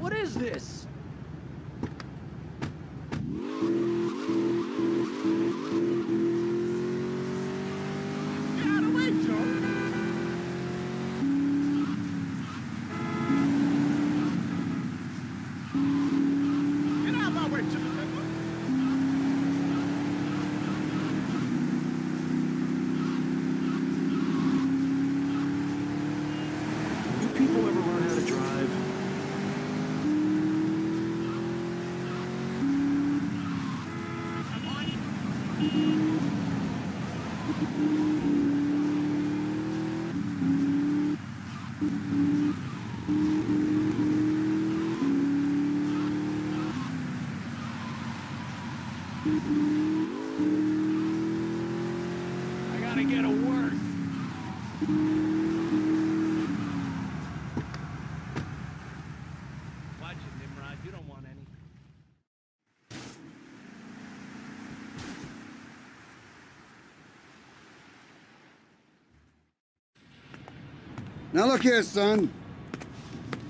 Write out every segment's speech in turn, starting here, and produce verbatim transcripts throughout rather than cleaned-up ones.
What is this? Now look here, son.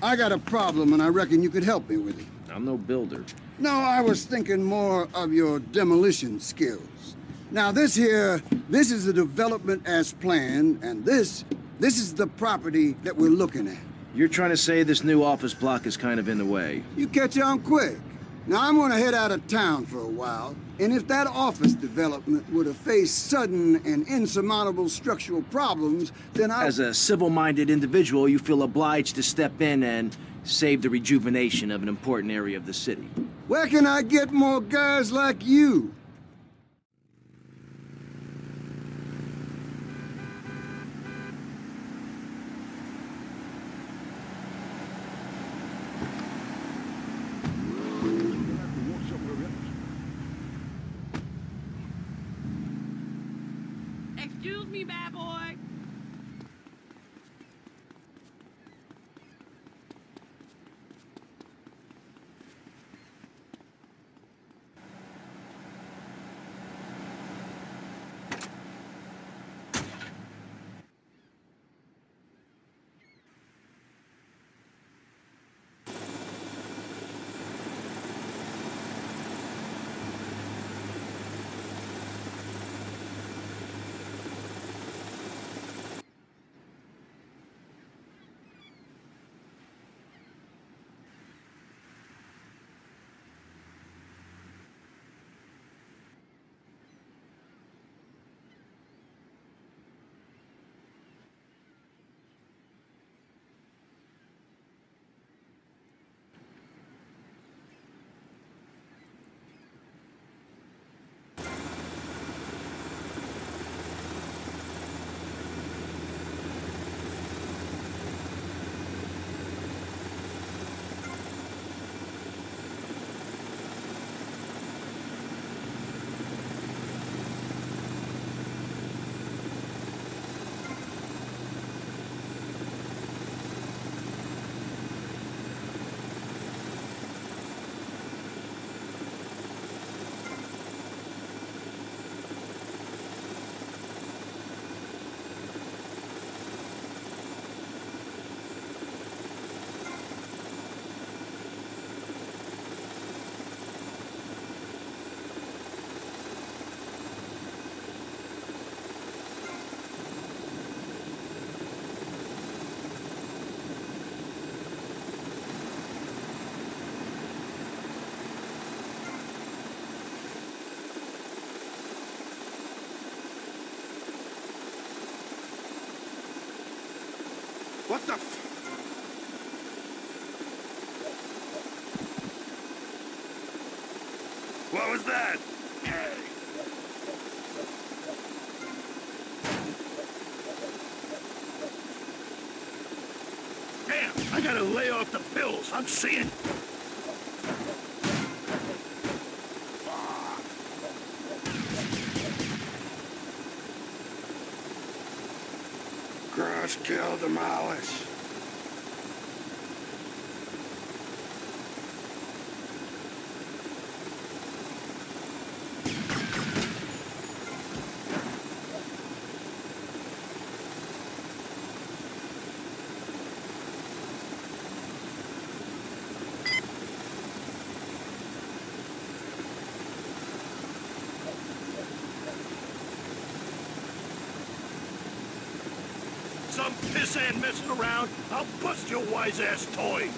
I got a problem, and I reckon you could help me with it. I'm no builder. No, I was thinking more of your demolition skills. Now this here, this is the development as planned, and this, this is the property that we're looking at. You're trying to say this new office block is kind of in the way. You catch on quick. Now I'm gonna head out of town for a while, and if that office development would have faced sudden and insurmountable structural problems, then I... As a civil-minded individual, you feel obliged to step in and save the rejuvenation of an important area of the city. Where can I get more guys like you? Excuse me, bad boy. What the f... What was that? Hey! Damn, I gotta lay off the pills, I'm seeing... Kill, demolish. Some piss and messing around, I'll bust your wise ass toy.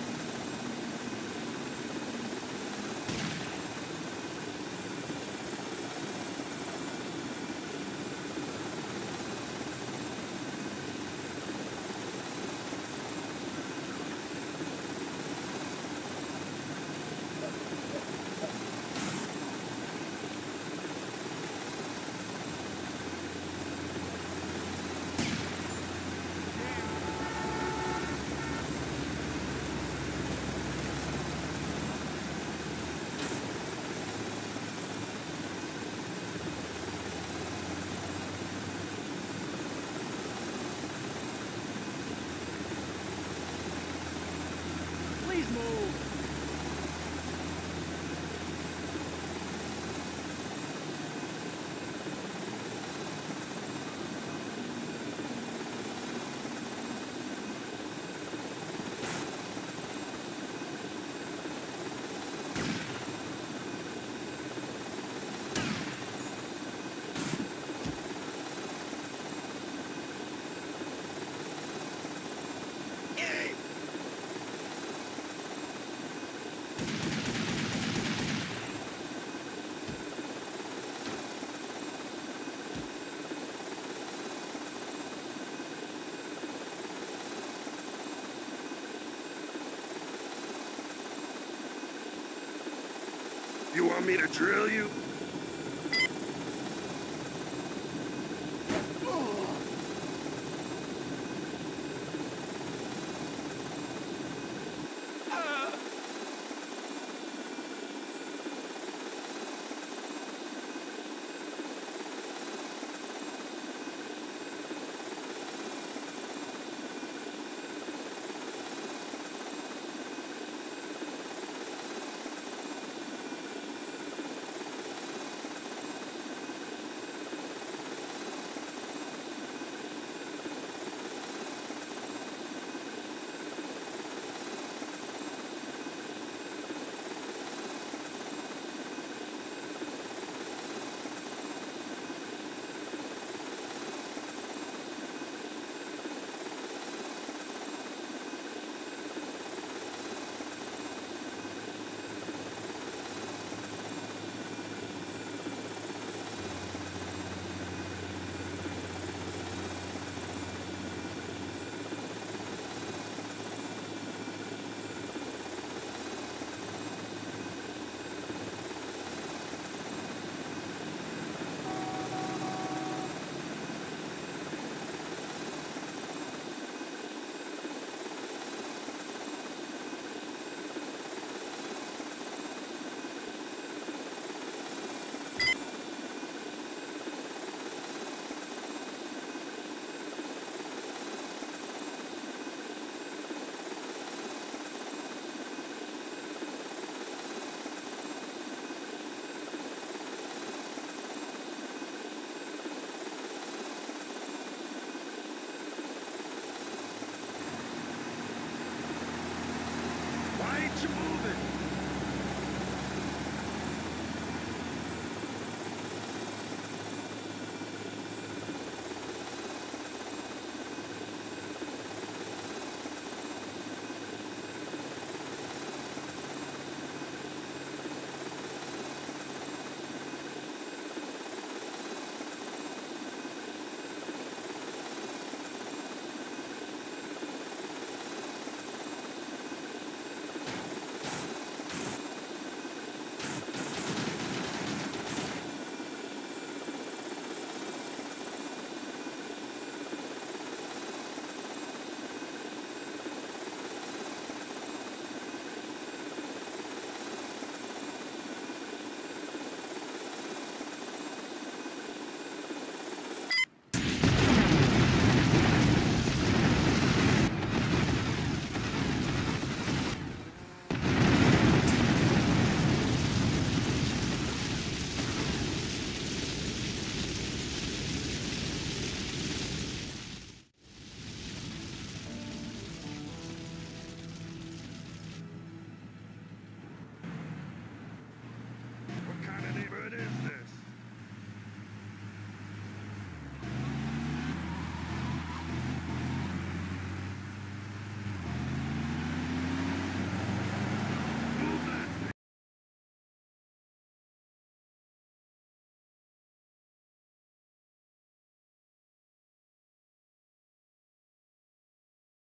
You want me to drill you?